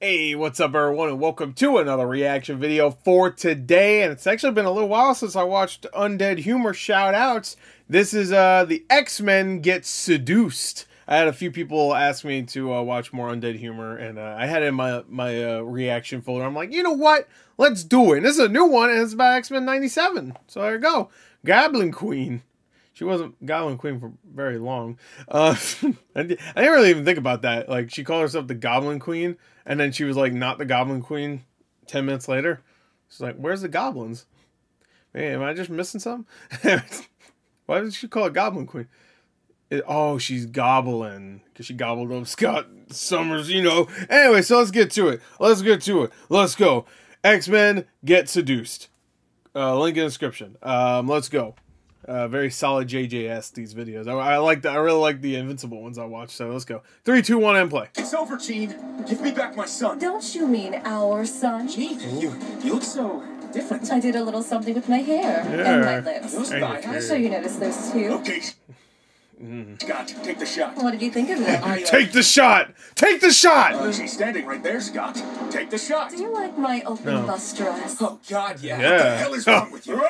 Hey, what's up everyone, and welcome to another reaction video for today. And it's actually been a little while since I watched Undead Humor shoutouts. This is the X-Men Get Seduced. I had a few people ask me to watch more Undead Humor, and I had it in my reaction folder. I'm like, you know what? Let's do it. And this is a new one, and it's about X-Men 97. So there you go. Goblin Queen. She wasn't Goblin Queen for very long. I didn't really even think about that. Like, she called herself the Goblin Queen, and then she was, like, not the Goblin Queen 10 minutes later. She's like, where's the goblins? Man, am I just missing something? Why did she call it Goblin Queen? Oh, she's gobbling. Because she gobbled up Scott Summers, you know. Anyway, so let's get to it. Let's go. X-Men Get Seduced. Link in the description. Let's go. Very solid JJS, these videos. I really like the Invincible ones I watched, so let's go. 3, 2, 1, and play. It's over, Jean. Give me back my son. Don't you mean our son? Jean, you look so different. I did a little something with my hair and my lips. I'm sure you noticed those too. Okay. Scott, take the shot. What did you think of it? Take the shot! Take the shot! She's standing right there, Scott. Take the shot. Do you like my open bust dress? Oh, God, yeah. What the hell is wrong with you?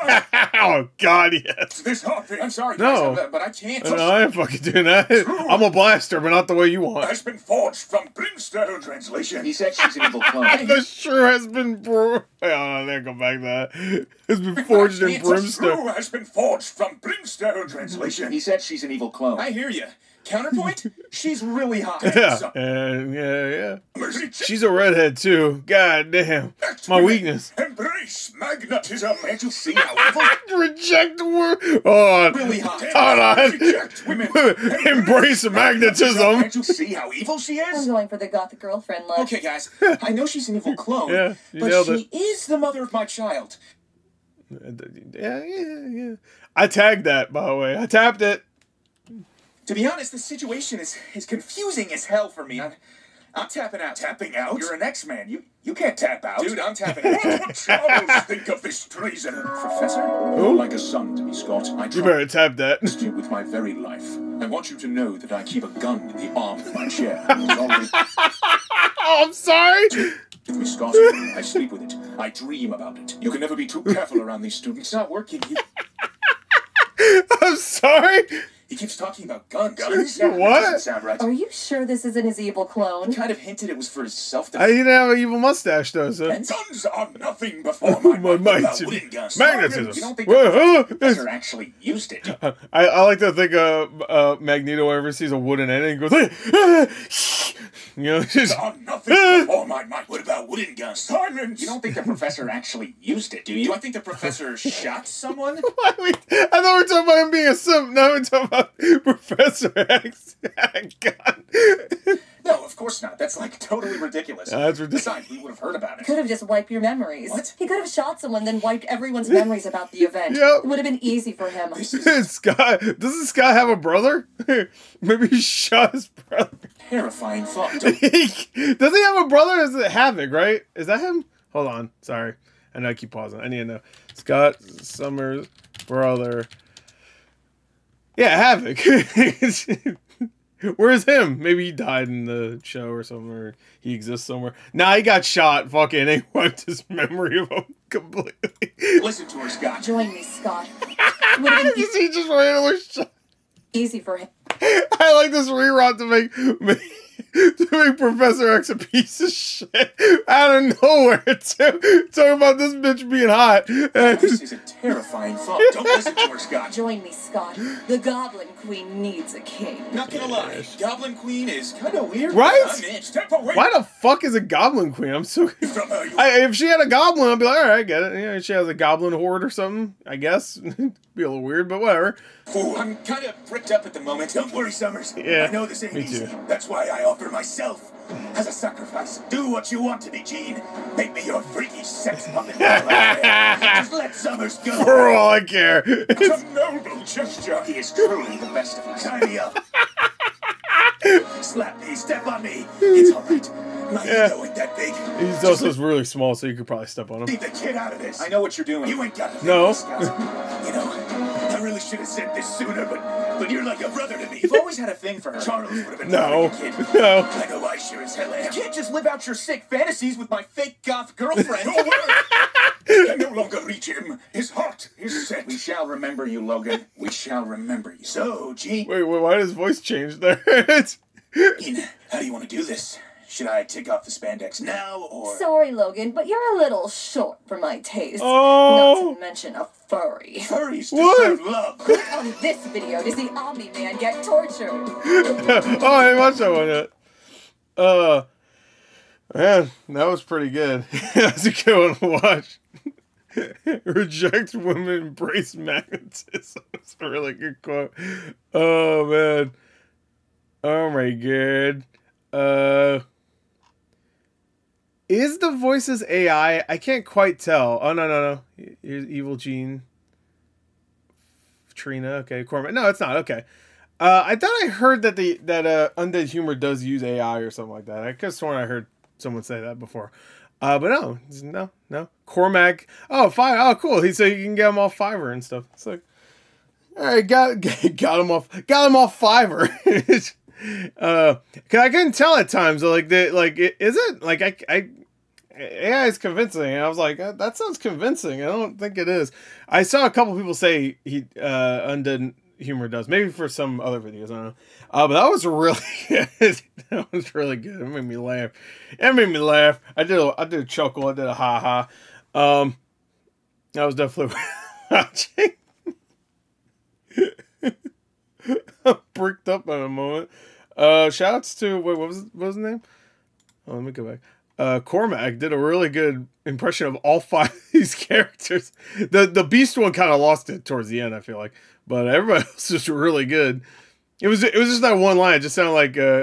Oh, God, yes. This whole thing. I'm sorry, guys, but I can't. No, I ain't fucking doing that. I'm a blaster, but not the way you want. Has been forged from brimstone translation. He said she's an evil clone. The sure has been... Oh, there, go back to that. It's been forged in brimstone. The has been forged from brimstone translation. He said she's an evil clone. I hear you. Counterpoint? She's really hot. Yeah. She's a redhead, too. God damn. My weakness. Embrace magnetism. And you see how evil. Reject the word. Oh, really hot. Hold on. Reject women. Embrace magnetism. And you see how evil she is? I'm going for the gothic girlfriend love. Okay, guys. I know she's an evil clone, but she is the mother of my child. Yeah. I tagged that, by the way. I tapped it. To be honest, this situation is confusing as hell for me. I'm tapping out. Tapping out? You're an X-Man. You can't tap out. Dude, I'm tapping out. What would Charles think of this treason? Professor, you're like a son to me, Scott. You better tap that. I with my very life. I want you to know that I keep a gun in the arm of my chair. Oh, I'm sorry. With me, Scott. I sleep with it. I dream about it. You can never be too careful around these students. It's not working. I'm sorry. He keeps talking about guns. What? Doesn't sound right. Are you sure this isn't his evil clone? He kind of hinted it was for his self-defense. He didn't have an evil mustache, though, so... Guns are nothing before my might. Magnetism. You don't think Professor actually used it? I like to think Magneto whenever sees a wooden end and goes... You know, just... nothing before my might. What about wooden guns? Silence! You don't think the Professor actually used it, do you? Do I think the Professor shot someone? I thought we were talking about him being a simp. Now we're talking about Professor X. God. No, of course not. That's, like, totally ridiculous. That's ridiculous. Besides, we would have heard about it. Could have just wiped your memories. What? He could have shot someone, then wiped everyone's memories about the event. Yep. It would have been easy for him. Scott, doesn't Scott have a brother? Maybe he shot his brother. Terrifying thought. Does he have a brother? Is it Havok, right? Is that him? Hold on. Sorry. I know I keep pausing. I need to know. Scott Summers' brother. Yeah, Havok. Where's him? Maybe he died in the show or somewhere. He exists somewhere. Nah, he got shot. Fucking they wiped his memory of him completely. Listen to her, Scott. Join me, Scott. He just randomly shot. Easy for him. I like this reroute to make Professor X a piece of shit out of nowhere, too. Talking about this bitch being hot. This is a terrifying thought. Don't listen to her, Scott. Join me, Scott. The Goblin Queen needs a king. Not gonna lie, Goblin Queen is kind of weird. Right? Step away. Why the fuck is a Goblin Queen? I'm so... if she had a goblin, I'd be like, all right, I get it. You know, she has a goblin horde or something, I guess. Be a little weird, but whatever. Ooh, I'm kind of bricked up at the moment. Don't worry, Summers. Yeah, I know this ain't easy. That's why I offer myself as a sacrifice. Do what you want to me, Jean. Make me your freaky sex puppet. Just let Summers go. For all I care. It's a noble gesture. He is truly the best of us. Tie me up. Slap me. Step on me. It's all right. My ego ain't that big. He's also really small, so you could probably step on him. Leave the kid out of this. I know what you're doing. You ain't got to. No. You know, I really should have said this sooner, but you're like a brother to me. You've always had a thing for her. Charles would have been no. Kid. No. I know I sure as hell am. You can't just live out your sick fantasies with my fake goth girlfriend. No word. I no longer reach him. His heart is set. We shall remember you, Logan. We shall remember you. So, Jean. Wait, why did his voice change there? Jean, how do you want to do this? Should I take off the spandex now, or...? Sorry, Logan, but you're a little short for my taste. Oh! Not to mention a furry. Furries deserve love. Click on this video to see Omni-Man get tortured. Oh, I didn't watch that one yet. Man, that was pretty good. That was a good one to watch. Reject women, embrace magnetism. That's a really good quote. Oh, man. Oh, my God. Is the voices AI? I can't quite tell. Oh, no. Here's Evil Jean. Trina. Okay, Cormac. No, it's not. Okay. I thought I heard that Undead Humor does use AI or something like that. I could have sworn I heard someone say that before. But no. Cormac. Oh, Fiverr. Oh, cool. So you can get him off Fiverr and stuff. It's like, all right, got him off Fiverr. Cause I couldn't tell at times, AI is convincing, and I was like, that sounds convincing. I don't think it is. I saw a couple people say Undead Humor does, maybe for some other videos, I don't know. But that was really good. That was really good. It made me laugh. I did a chuckle. I did a ha ha. I was definitely watching. I'm bricked up in a moment. Shouts to what was his name? Oh, let me go back. Cormac did a really good impression of all five of these characters. The Beast one kind of lost it towards the end, I feel like, but everybody else was really good. It was just that one line. It just sounded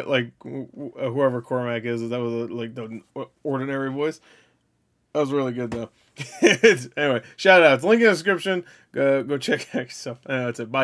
like whoever Cormac is. That was like the ordinary voice. That was really good though. Anyway, shout outs. Link in the description. Go check out yourself. Anyway, that's it. Bye.